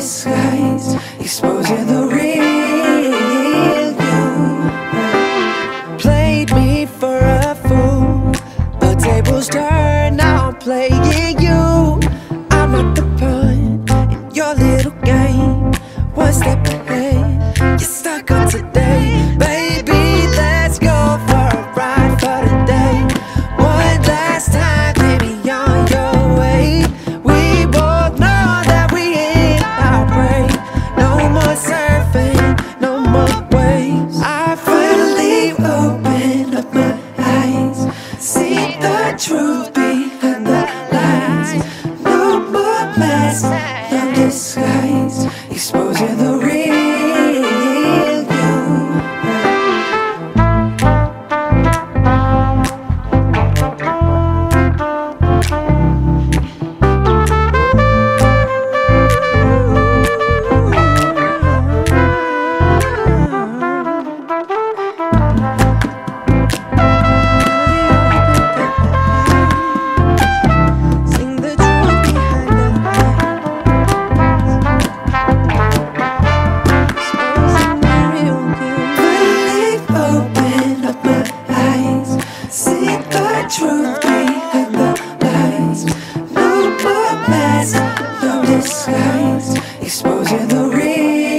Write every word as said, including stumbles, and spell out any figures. disguise, exposing the real you. Played me for a fool, the tables turn, now I'm playing you. I'm not the pawn in your little game. One step ahead, you're stuck on today. Baby, let's go for a ride for the day. One last time, baby, on your way. We both know that we ain't our break. No more surfing, no more waves. I finally open up my eyes, see the truth behind the lies. No more masks, no disguise, exposing the real you. Sing the truth behind the lies. Open up my eyes, see the truth behind the lies. No more masks, no disguise, exposing the real.